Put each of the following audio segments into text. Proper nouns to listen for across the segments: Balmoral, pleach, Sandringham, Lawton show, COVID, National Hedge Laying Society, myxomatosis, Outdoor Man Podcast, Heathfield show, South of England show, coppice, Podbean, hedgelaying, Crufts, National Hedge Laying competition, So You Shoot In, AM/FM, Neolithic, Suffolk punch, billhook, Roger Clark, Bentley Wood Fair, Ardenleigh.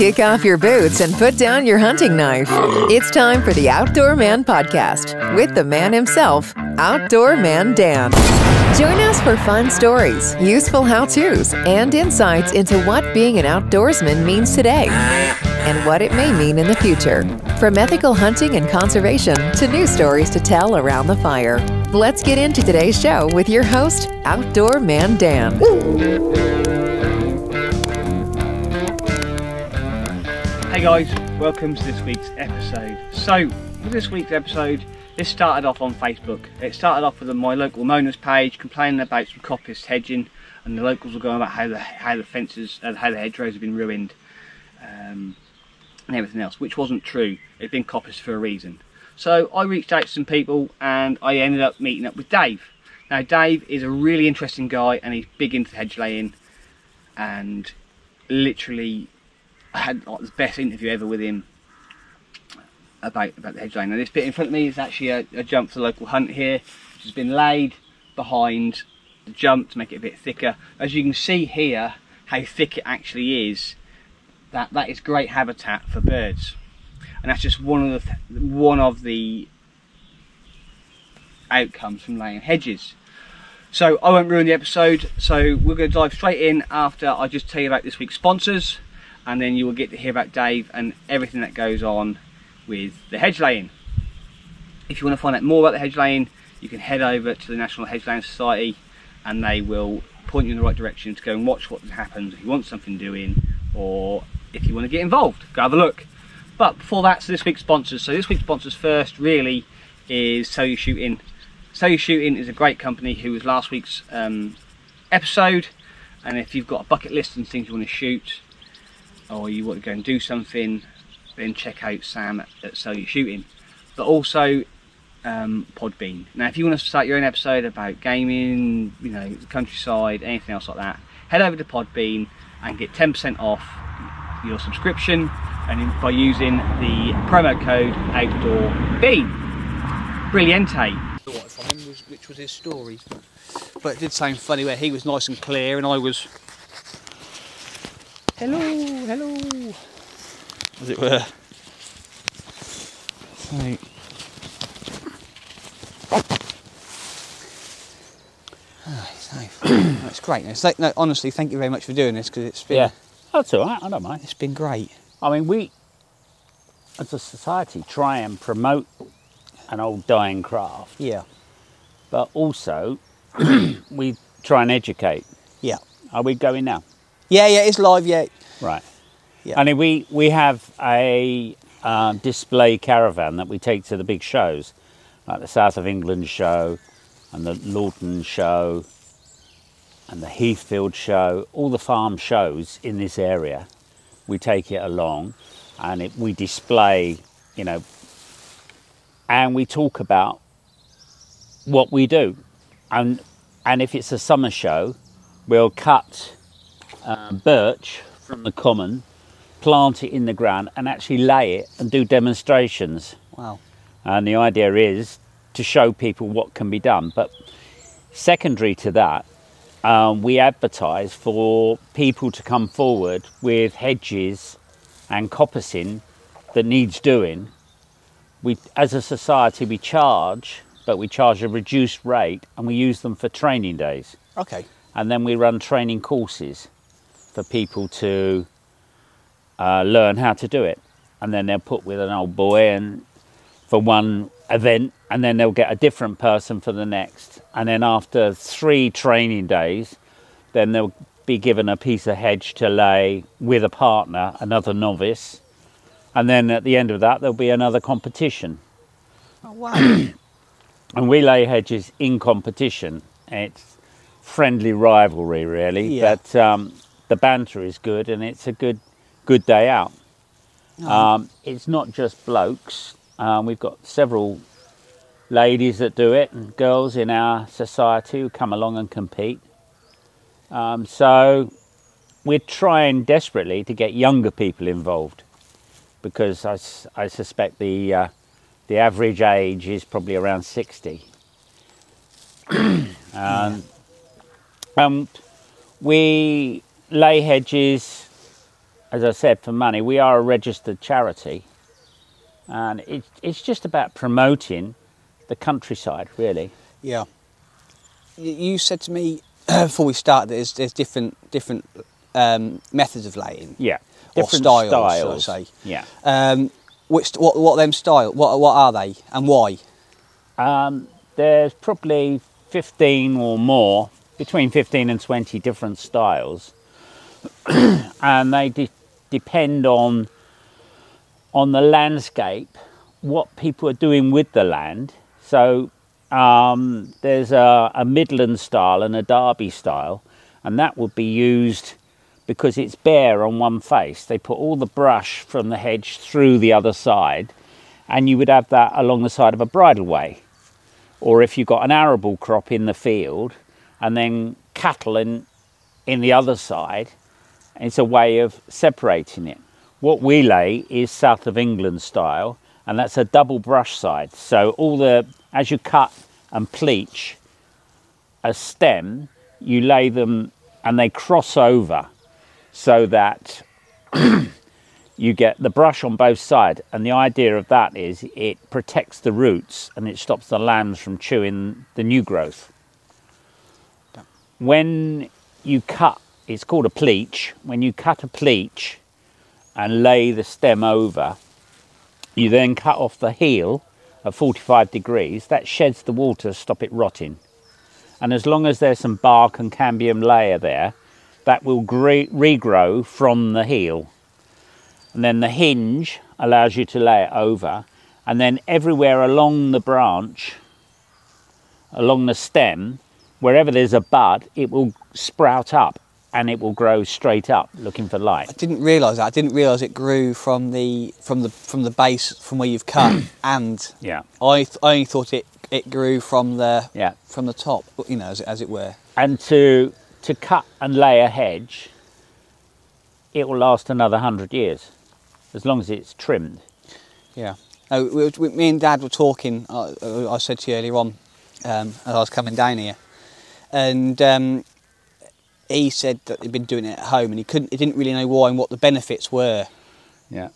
Kick off your boots and put down your hunting knife. It's time for the Outdoor Man Podcast with the man himself, Outdoor Man Dan. Join us for fun stories, useful how-tos, and insights into what being an outdoorsman means today and what it may mean in the future. From ethical hunting and conservation to new stories to tell around the fire. Let's get into today's show with your host, Outdoor Man Dan. Hey guys, welcome to this week's episode. So, with this week's episode, this started off on Facebook. It started off with my local mourners page complaining about some coppice hedging, and the locals were going about how the fences and how the hedgerows have been ruined and everything else, which wasn't true. It'd been coppiced for a reason. So I reached out to some people and I ended up meeting up with Dave. Now Dave is a really interesting guy and he's big into hedge laying, and literally I had like the best interview ever with him about the hedge laying. Now this bit in front of me is actually a jump for the local hunt here, which has been laid behind the jump to make it a bit thicker. As you can see here, how thick it actually is. That is great habitat for birds, and that's just one of the outcomes from laying hedges. So I won't ruin the episode, so we're going to dive straight in after I just tell you about this week's sponsors, and then you will get to hear about Dave and everything that goes on with the hedge laying. If you want to find out more about the hedge laying, you can head over to the National Hedge Laying Society and they will point you in the right direction to go and watch what happens if you want something doing, or if you want to get involved, go have a look. But before that, so this week's sponsors. So this week's sponsors first really is So You Shoot In. So You Shoot In is a great company who was last week's episode, and if you've got a bucket list and things you want to shoot, or you want to go and do something, then check out Sam at So You Shoot In. But also Podbean. Now if you want to start your own episode about gaming, you know, the countryside, anything else like that, head over to Podbean and get 10% off your subscription, and by using the promo code OutdoorBean. Brilliante. From him was, which was his story, but it did sound funny where he was nice and clear and I was hello as it were. So it's great. No, honestly, thank you very much for doing this, because it's been... Yeah, that's all right, I don't mind. It's been great. I mean, we, as a society, try and promote an old dying craft. Yeah. But also, we try and educate. Yeah. Are we going now? Yeah, it's live, yeah. Right. Yeah. I mean, we have a display caravan that we take to the big shows, like the South of England show and the Lawton show, and the Heathfield show, all the farm shows in this area. We take it along and we display, you know, and we talk about what we do. And if it's a summer show, we'll cut birch from the common, plant it in the ground and actually lay it and do demonstrations. Wow. And the idea is to show people what can be done. But secondary to that, we advertise for people to come forward with hedges and coppicing that needs doing. We, as a society, we charge, but we charge a reduced rate, and we use them for training days. Okay. And then we run training courses for people to learn how to do it. And then they're put with an old boy and for one event, and then they'll get a different person for the next, and then after 3 training days then they'll be given a piece of hedge to lay with a partner, another novice, and then at the end of that there'll be another competition. Oh, wow. And we lay hedges in competition. It's friendly rivalry really. Yeah. But the banter is good and it's a good day out. Oh. It's not just blokes. We've got several ladies that do it and girls in our society who come along and compete. So we're trying desperately to get younger people involved, because I suspect the average age is probably around 60. We lay hedges as I said, for money. We are a registered charity, and it's just about promoting the countryside, really. Yeah. You said to me before we started that there's different methods of laying. Yeah. Different or styles. Shall I say. Yeah. What are they and why? There's probably 15 or more, between 15 and 20 different styles, and they depend on the landscape, what people are doing with the land. So there's a Midland style and a Derby style, and that would be used because it's bare on one face. They put all the brush from the hedge through the other side, and you would have that along the side of a bridleway. Or if you've got an arable crop in the field and then cattle in the other side, it's a way of separating it. What we lay is South of England style, and that's a double brush side. So as you cut and pleach a stem, you lay them and they cross over so that you get the brush on both sides, and the idea of that is it protects the roots and it stops the lambs from chewing the new growth. When you cut, it's called a pleach. When you cut a pleach and lay the stem over, you then cut off the heel at 45 degrees. That sheds the water to stop it rotting. And as long as there's some bark and cambium layer there, that will regrow from the heel. And then the hinge allows you to lay it over, and then everywhere along the branch, along the stem, wherever there's a bud, it will sprout up and it will grow straight up looking for light. I didn't realise that. I didn't realise it grew from the base, from where you've cut, and yeah, I only thought it grew from the top, you know, as it were. And to cut and lay a hedge, it will last another 100 years, as long as it's trimmed. Yeah. No, me and Dad were talking, I said to you earlier on, as I was coming down here, and he said that he'd been doing it at home and he didn't really know why and what the benefits were. Yeah.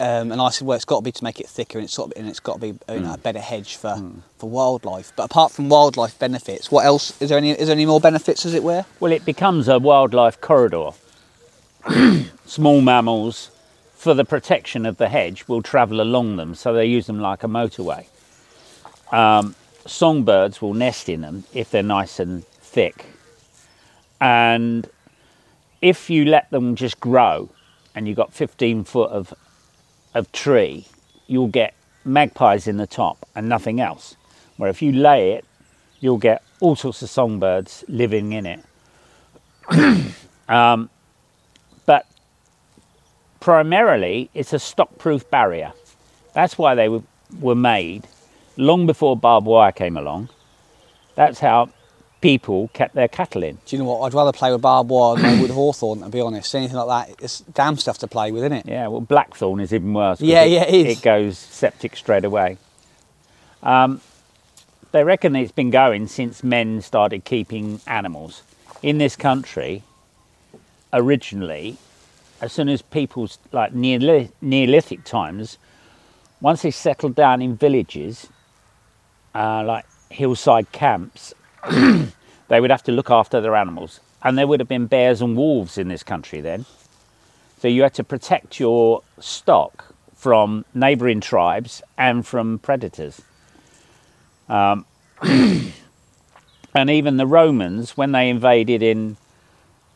And I said, well, it's got to be to make it thicker, and it's got to be, you know, a better hedge for wildlife. But apart from wildlife benefits, what else? Is there any more benefits, as it were? Well, it becomes a wildlife corridor. Small mammals, for the protection of the hedge, will travel along them, so they use them like a motorway. Songbirds will nest in them if they're nice and thick, and if you let them just grow and you've got 15 foot of tree, you'll get magpies in the top and nothing else, where if you lay it, you'll get all sorts of songbirds living in it. Primarily, it's a stock-proof barrier. That's why they were made long before barbed wire came along. That's how people kept their cattle in. Do you know what? I'd rather play with barbed wire than with hawthorn, to be honest. Anything like that, it's damn stuff to play with, isn't it? Yeah, well, blackthorn is even worse. Yeah, it is. It goes septic straight away. They reckon it's been going since men started keeping animals. In this country, originally, as soon as people, like Neolithic times, once they settled down in villages, like hillside camps, they would have to look after their animals. And there would have been bears and wolves in this country then. So you had to protect your stock from neighbouring tribes and from predators. And even the Romans, when they invaded in,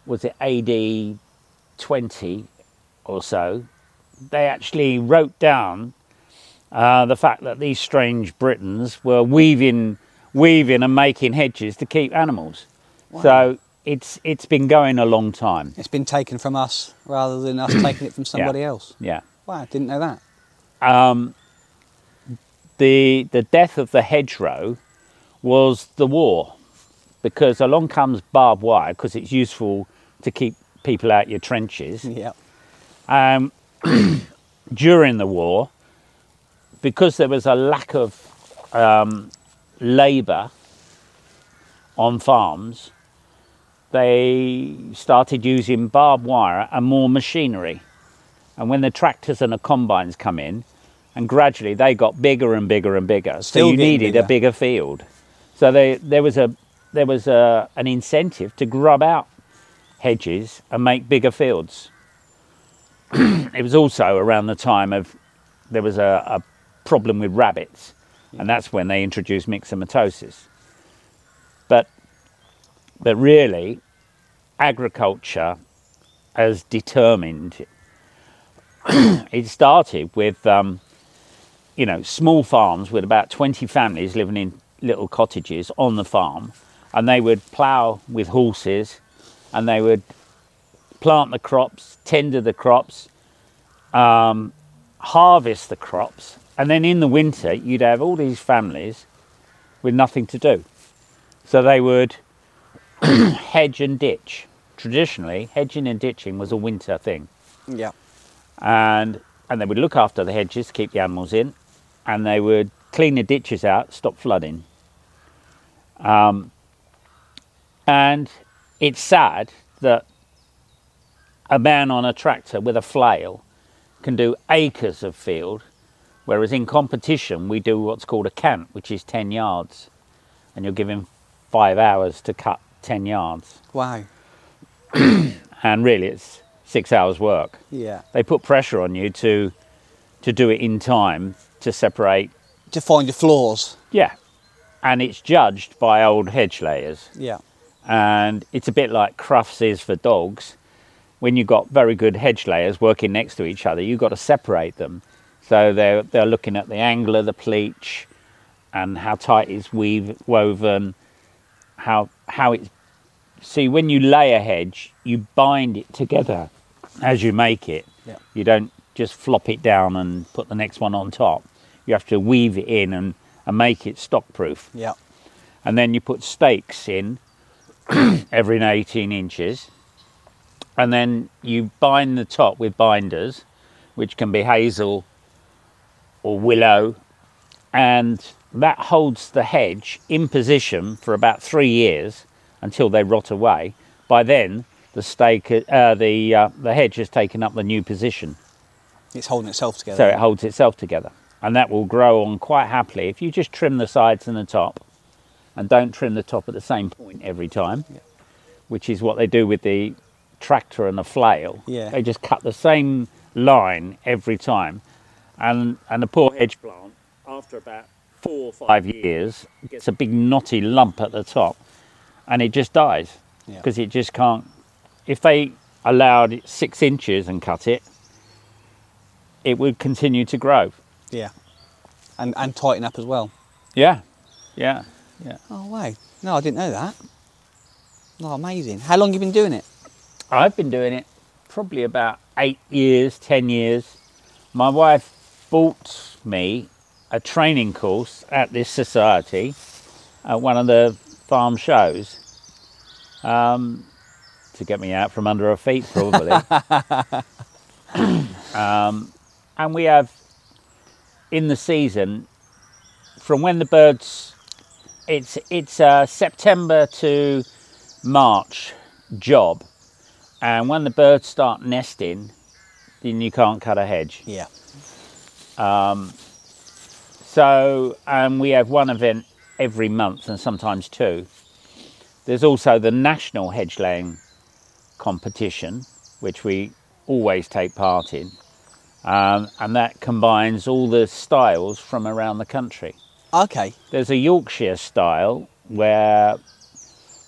was it AD 20 or so, they actually wrote down the fact that these strange Britons were weaving and making hedges to keep animals. Wow. So it's been going a long time. It's been taken from us rather than us taking it from somebody else. Yeah. Wow, didn't know that. The death of the hedgerow was the war, because along comes barbed wire, because it's useful to keep people out your trenches. Yeah. During the war, because there was a lack of labour on farms, they started using barbed wire and more machinery. And when the tractors and the combines come in, and gradually they got bigger and bigger and bigger, so you needed a bigger field. So there was an incentive to grub out hedges and make bigger fields. It was also around the time of there was a problem with rabbits, and that's when they introduced myxomatosis. But really, agriculture has determined. It started with, you know, small farms with about 20 families living in little cottages on the farm, and they would plough with horses, and they would plant the crops, tender the crops, harvest the crops, and then in the winter you'd have all these families with nothing to do. So they would hedge and ditch. Traditionally, hedging and ditching was a winter thing. Yeah. And they would look after the hedges, keep the animals in, and they would clean the ditches out, stop flooding. And it's sad that a man on a tractor with a flail can do acres of field, whereas in competition we do what's called a cant, which is 10 yards, and you're given 5 hours to cut 10 yards. Wow. And really it's 6 hours work. Yeah. They put pressure on you to do it in time, to separate. To find your flaws. Yeah. And it's judged by old hedge layers. Yeah. And it's a bit like Crufts is for dogs. When you've got very good hedge layers working next to each other, you've got to separate them. So they're looking at the angle of the pleach and how tight it's woven, how it's... See, when you lay a hedge, you bind it together as you make it. Yeah. You don't just flop it down and put the next one on top. You have to weave it in and make it stock proof. Yeah. And then you put stakes in every 18 inches. And then you bind the top with binders, which can be hazel or willow. And that holds the hedge in position for about 3 years until they rot away. By then, the hedge has taken up the new position. It's holding itself together. So it holds itself together. And that will grow on quite happily. If you just trim the sides and the top, and don't trim the top at the same point every time, yeah, which is what they do with the tractor and the flail. Yeah. They just cut the same line every time. And the poor hedge plant, after about 4 or 5 years, gets a big knotty lump at the top, and it just dies, because yeah, it just can't. If they allowed it 6 inches and cut it, it would continue to grow. Yeah, and tighten up as well. Yeah, yeah, yeah. Oh wow! No, I didn't know that. Oh, amazing! How long have you been doing it? I've been doing it probably about 8 years, 10 years. My wife bought me a training course at this society, at one of the farm shows, to get me out from under her feet probably. And we have, in the season, from when the birds, it's September to March job, and when the birds start nesting, then you can't cut a hedge. Yeah. So we have one event every month, and sometimes two. There's also the National Hedge Laying competition, which we always take part in, and that combines all the styles from around the country. Okay. There's a Yorkshire style where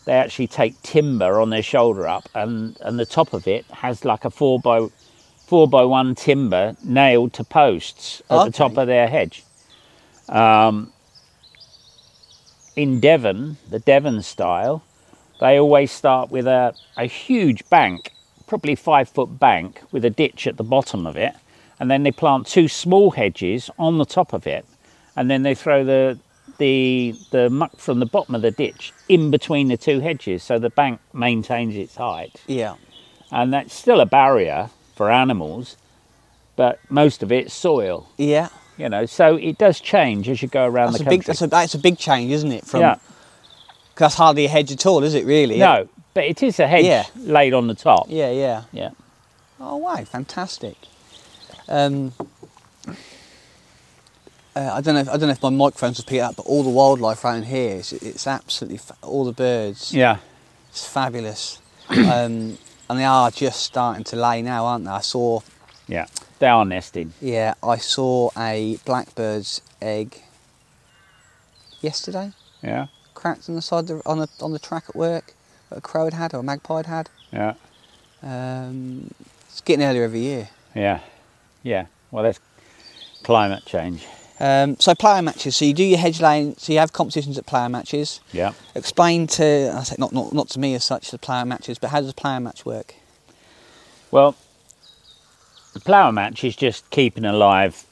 they actually take timber on their shoulder up, and the top of it has like a 4x1 timber nailed to posts at the top of their hedge. In Devon, the Devon style, they always start with a huge bank, probably 5-foot bank, with a ditch at the bottom of it, and then they plant two small hedges on the top of it, and then they throw the muck from the bottom of the ditch in between the two hedges, so the bank maintains its height. Yeah. And that's still a barrier for animals, but most of it's soil. Yeah. You know, so it does change as you go around the country. That's a big change, isn't it? From, yeah. Because that's hardly a hedge at all, is it, really? No, but it is a hedge, yeah, laid on the top. Yeah, yeah. Yeah. Oh, wow, fantastic. I don't know if my microphones will pick it up, but all the wildlife around here, it's absolutely all the birds. Yeah, it's fabulous. And they are just starting to lay now, aren't they? I saw. Yeah, they are nesting. Yeah, I saw a blackbird's egg yesterday. Yeah, cracked on the side of the, on the track at work. That a crow had or a magpie had. Yeah. It's getting earlier every year. Yeah, yeah. Well, that's climate change. So plough matches. So you do your hedge laying. So you have competitions at plough matches. Yeah. Explain to I say not to me as such the plough matches, but how does a plough match work? Well, the plough match is just keeping alive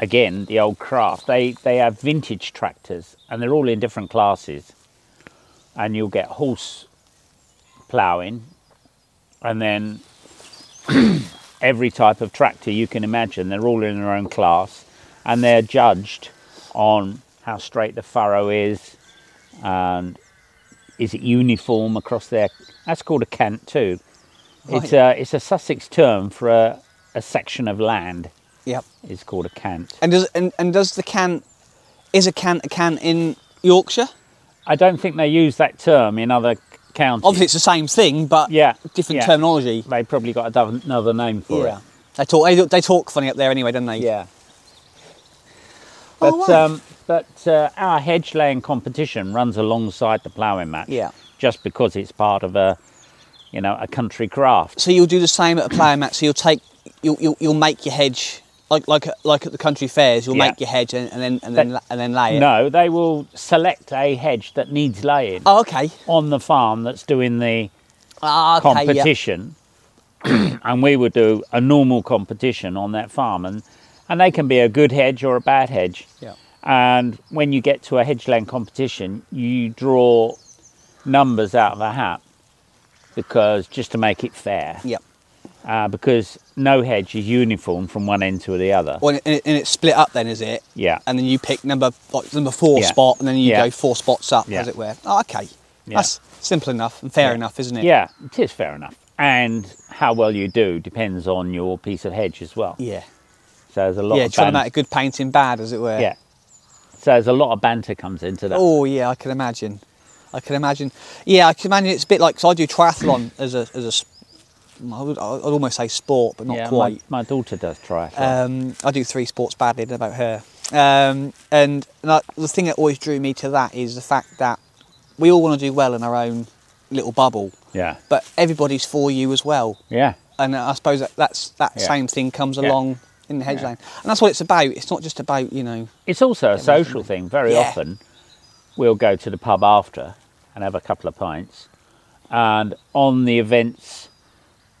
again the old craft. They have vintage tractors and they're all in different classes, and you'll get horse ploughing, and then every type of tractor you can imagine. They're all in their own class. And they're judged on how straight the furrow is, and is it uniform across there. That's called a cant too. Right. It's a Sussex term for a section of land. Yep. It's called a cant. And does the cant, is a cant in Yorkshire? I don't think they use that term in other counties. Obviously it's the same thing, but yeah, different terminology. They probably got another name for it. They talk funny up there anyway, don't they? Yeah. But, oh, wow. but our hedge laying competition runs alongside the ploughing match. Yeah. Just because it's part of a country craft. So you'll do the same at a ploughing match. So you'll make your hedge like at the country fairs. You'll make your hedge and then lay it. No, they will select a hedge that needs laying. Oh, okay. On the farm that's doing the competition, and we would do a normal competition on that farm and they can be a good hedge or a bad hedge. Yeah. And when you get to a hedge laying competition, you draw numbers out of a hat because just to make it fair. Yep. Because no hedge is uniform from one end to the other. Well, and it's split up then, is it? Yeah. And then you pick number four spot, and then you go four spots up, as it were. Oh, okay. Yeah. That's simple enough and fair enough, isn't it? Yeah, it is fair enough. And how well you do depends on your piece of hedge as well. Yeah. So there's a lot of trying to make a good painting bad, as it were. Yeah. So there's a lot of banter comes into that. Oh yeah, I can imagine. Yeah, I can imagine it's a bit like, because I do triathlon as a, I'd almost say sport, but not quite. My daughter does triathlon. I do three sports badly, don't know about her. The thing that always drew me to that is the fact that we all want to do well in our own little bubble. Yeah. But everybody's for you as well. Yeah. And I suppose that same thing comes along in the hedge laying. And that's what it's about. It's not just about, It's also a social thing. Very often we'll go to the pub after and have a couple of pints. And on the events,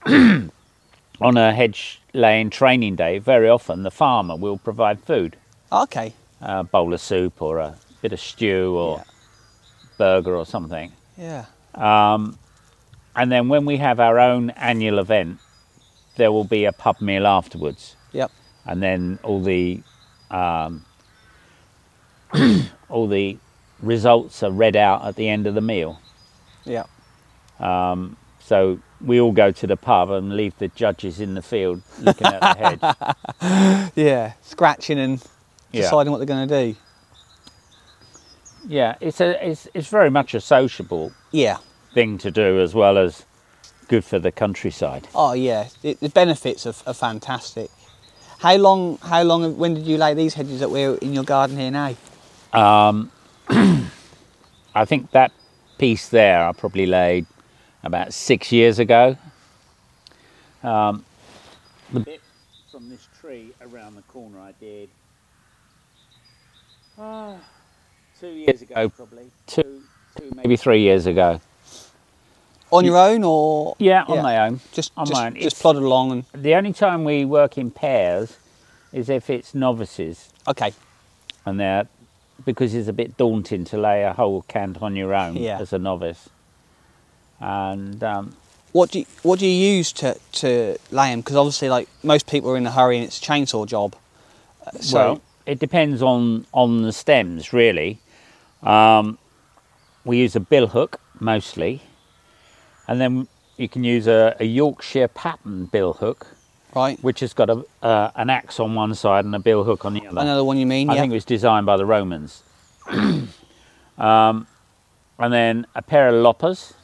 on a hedge laying training day, very often the farmer will provide food. Okay. A bowl of soup or a bit of stew or burger or something. Yeah. And then when we have our own annual event, there will be a pub meal afterwards. Yep. And then all the all the results are read out at the end of the meal. Yeah. So we all go to the pub and leave the judges in the field looking at the hedge. Yeah, scratching and deciding what they're going to do. Yeah, it's very much a sociable thing to do, as well as good for the countryside. Oh yeah, the benefits are fantastic. How long? When did you lay these hedges that were in your garden here now? I think that piece there I probably laid about 6 years ago. The bit from this tree around the corner I did 2 years ago, probably two maybe 3 years ago. On your own, or on my own, just plodded along. And the only time we work in pairs is if it's novices. Okay. And they're, because it's a bit daunting to lay a whole cant on your own as a novice. And what do you use to lay them? Because obviously, like most people, are in a hurry and it's a chainsaw job. So well, it depends on the stems really. We use a bill hook mostly. And then you can use a Yorkshire pattern bill hook, Right. Which has got an axe on one side and a bill hook on the other. Another one you mean? I think it was designed by the Romans. And then a pair of loppers.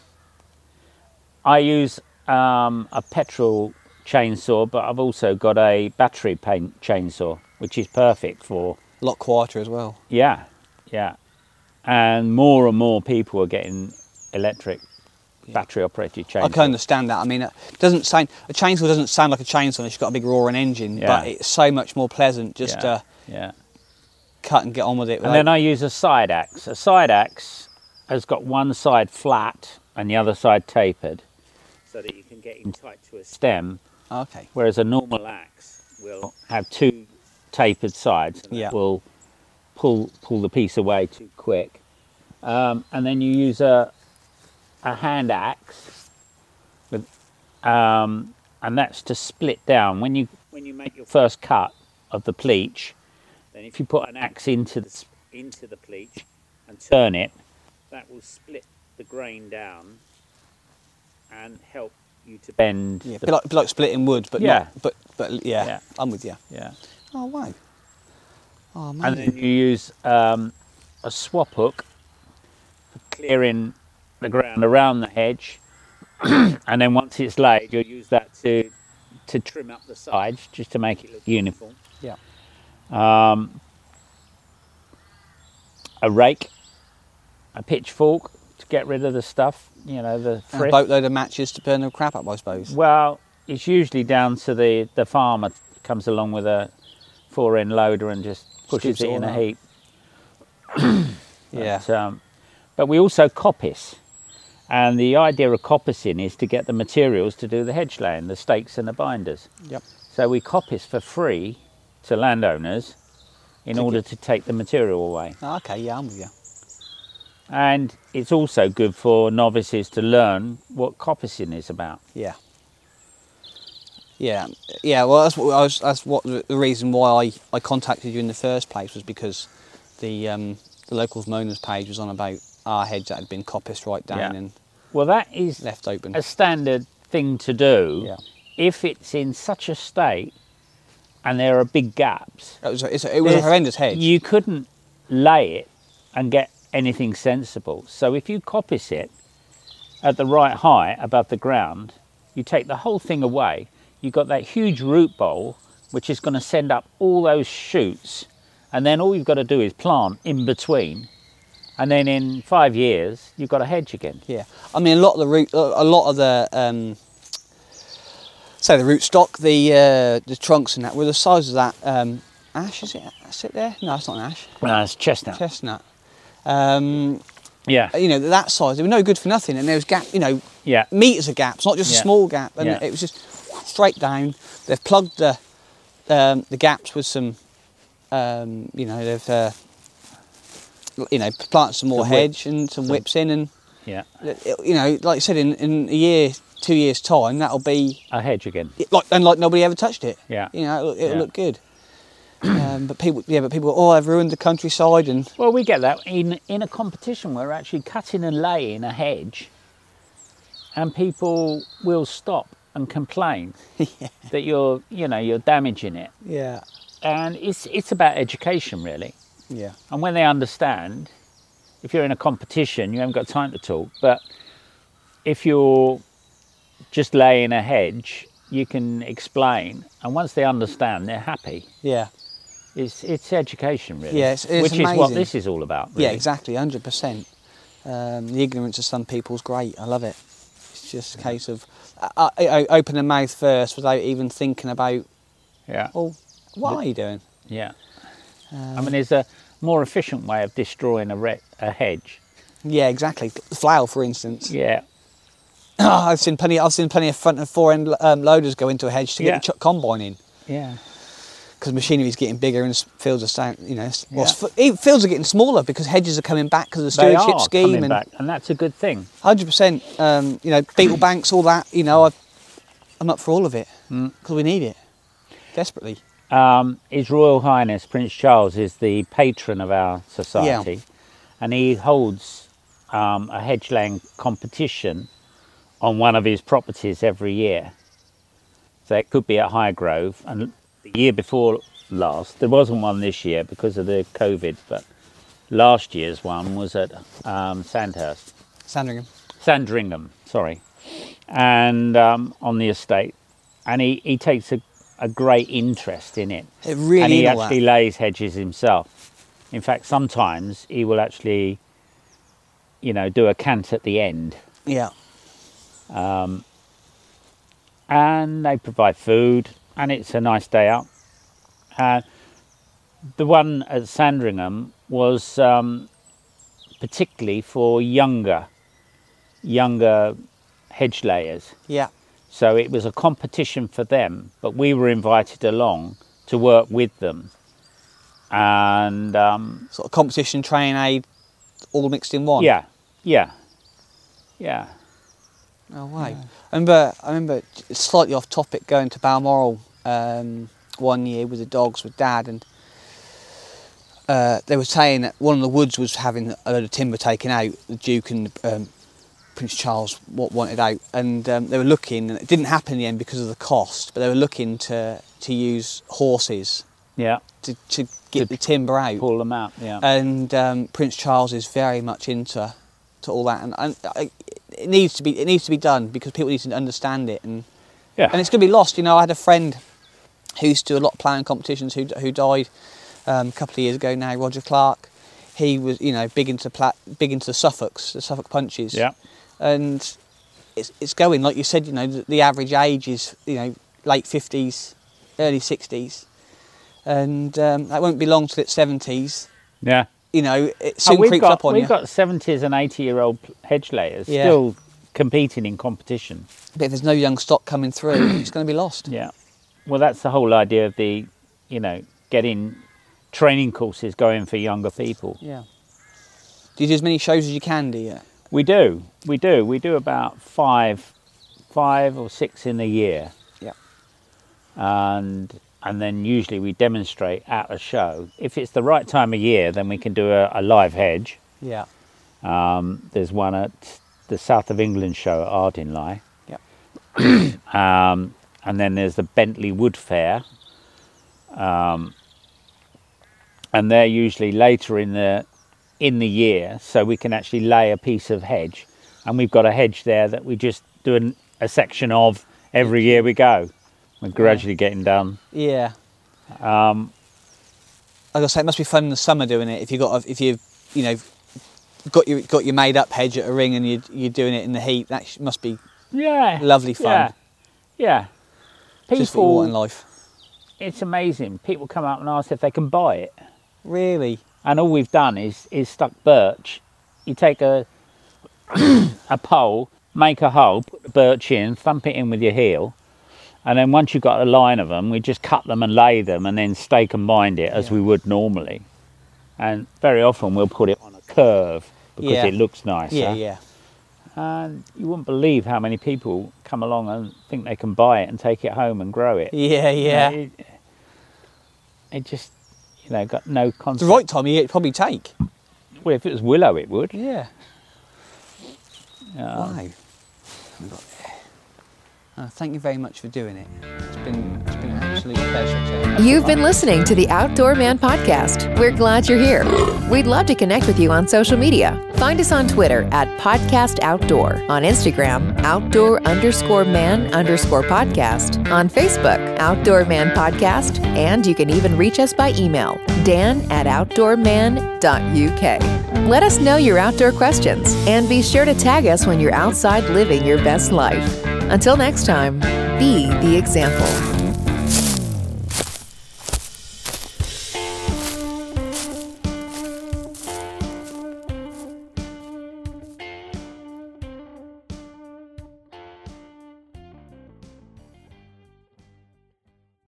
I use a petrol chainsaw, but I've also got a battery chainsaw, which is perfect for... A lot quieter as well. Yeah, yeah. And more people are getting electric battery operated chainsaw. I can understand that. I mean, it doesn't sound, a chainsaw doesn't sound like a chainsaw unless you've got a big roaring engine, but it's so much more pleasant just to cut and get on with it. And then I use a side axe. A side axe has got one side flat and the other side tapered so that you can get in tight to a stem. Okay. Whereas a normal axe will have two tapered sides and that will pull the piece away too quick. And then you use a hand axe with, and that's to split down. When you make your first cut of the pleach, then if you put an axe into the pleach and turn it, that will split the grain down and help you to bend. Yeah, like splitting wood, but yeah, I'm with you. Yeah. Oh wow. Oh man. And then you use a swap hook for clearing the ground around the hedge, and then once it's laid, you'll use that to trim up the sides just to make it look uniform. Yeah. A rake, a pitchfork to get rid of the stuff, you know, the frisk. And a boatload of matches to burn the crap up, I suppose. Well, it's usually down to the farmer comes along with a 4-in loader and just pushes it in a heap. But we also coppice. And the idea of coppicing is to get the materials to do the hedge laying, the stakes and the binders. Yep. So we coppice for free to landowners in order to take the material away. Oh, okay, yeah, I'm with you. And it's also good for novices to learn what coppicing is about. Yeah. Yeah, yeah. Well, that's the reason why I contacted you in the first place was because the locals moaners page was on about our hedge that had been coppiced right down and. Well, that is left open. A standard thing to do if it's in such a state and there are big gaps. It was a horrendous hedge. You couldn't lay it and get anything sensible. So if you coppice it at the right height above the ground, you take the whole thing away, you've got that huge root bowl which is going to send up all those shoots, and then all you've got to do is plant in between. And then in 5 years, you've got a hedge again. Yeah, I mean a lot of the rootstock, the trunks and that were the size of that ash. Is it? That's it there? No, it's not an ash. No, it's chestnut. Chestnut. Yeah. You know that size. They were no good for nothing, and there was gap. You know, meters of gaps, not just a small gap. And it was just straight down. They've plugged the gaps with some. Plant some more hedge and some whips in, and like you said, in a year, 2 years time, that'll be a hedge again. Like nobody ever touched it. Yeah, you know, it'll look good. But people, oh, I've ruined the countryside, and well, we get that in a competition where we're actually cutting and laying a hedge, and people will stop and complain that you're damaging it. Yeah, and it's about education really. Yeah. And when they understand, if you're in a competition, you haven't got time to talk. But if you're just laying a hedge, you can explain. And once they understand, they're happy. Yeah. It's education, really. Yeah, which amazing. Is what this is all about. Really. Yeah, exactly, 100%. The ignorance of some people is great. I love it. It's just a case of open the mouth first without even thinking about, well, what are you doing? Yeah. I mean, there's a more efficient way of destroying a hedge. Yeah, exactly. Flour, for instance. Yeah. I've seen plenty of front and forend loaders go into a hedge to get the combine in. Yeah. Because machinery's getting bigger and fields are fields are getting smaller because hedges are coming back because of the stewardship scheme. They are coming back, and that's a good thing. 100%. Beetle banks, all that. You know, I'm up for all of it because we need it desperately. His Royal Highness Prince Charles is the patron of our society, and he holds a hedge laying competition on one of his properties every year. So it could be at Highgrove. And the year before last, there wasn't one this year because of the COVID, but last year's one was at Sandhurst. Sandringham. Sandringham, sorry. And on the estate. And he takes a great interest in it. It really And he actually lays hedges himself. In fact, sometimes he will actually, you know, do a cant at the end. Yeah. And they provide food, and it's a nice day out. The one at Sandringham was particularly for younger hedge layers. Yeah. So it was a competition for them, but we were invited along to work with them. And sort of competition, train aid, all mixed in one. Yeah, yeah, yeah. Oh wow! Yeah. I remember slightly off topic, going to Balmoral one year with the dogs with Dad, and they were saying that one of the woods was having a load of timber taken out. The Duke and Prince Charles wanted out, and they were looking, and it didn't happen in the end because of the cost. But they were looking to use horses. Yeah. To get the timber out. Pull them out, yeah. And Prince Charles is very much into all that, and it needs to be done because people need to understand it, and yeah. And it's going to be lost. You know, I had a friend who used to do a lot of planning competitions who died a couple of years ago now, Roger Clark. He was, you know, big into the Suffolk punches. Yeah. And it's going, like you said, you know, the average age is, you know, late 50s, early 60s. And that won't be long till it's 70s. Yeah. You know, it soon creeps up on you. We've got 70s and 80-year-old hedge layers still competing in competition. But if there's no young stock coming through, it's going to be lost. Yeah. Well, that's the whole idea of the, you know, getting training courses going for younger people. Yeah. Do you do as many shows as you can, do you? We do. We do. We do about five or six in a year. Yeah. And then usually we demonstrate at a show. If it's the right time of year, then we can do a live hedge. Yeah. There's one at the South of England show at Ardenleigh. Yeah. And then there's the Bentley Wood Fair. And they're usually later in the year, so we can actually lay a piece of hedge. And we've got a hedge there that we just do a section of every year we go. We're gradually getting done. Yeah. Like I say, it must be fun in the summer doing it. If you got, if you've got your made up hedge at a ring and you're doing it in the heat, that must be lovely fun. Yeah. People, just what you want in life. It's amazing. People come up and ask if they can buy it. Really. And all we've done is stuck birch. You take a pole, make a hole, put the birch in, thump it in with your heel. And then once you've got a line of them, we just cut them and lay them and then stake and bind it as we would normally. And very often we'll put it on a curve because it looks nicer. Yeah, yeah. And you wouldn't believe how many people come along and think they can buy it and take it home and grow it. Yeah, yeah. You know, it just, you know, got no concept. The right time it'd probably take. Well, if it was willow, it would. Yeah. Wow. Thank you very much for doing it. It's been an absolute pleasure. You've been listening to the Outdoor Man Podcast. We're glad you're here. We'd love to connect with you on social media. Find us on Twitter at Podcast Outdoor, on Instagram, Outdoor_Man_Podcast, on Facebook, Outdoor Man Podcast, and you can even reach us by email, dan@outdoorman.uk. Let us know your outdoor questions, and be sure to tag us when you're outside living your best life. Until next time, be the example.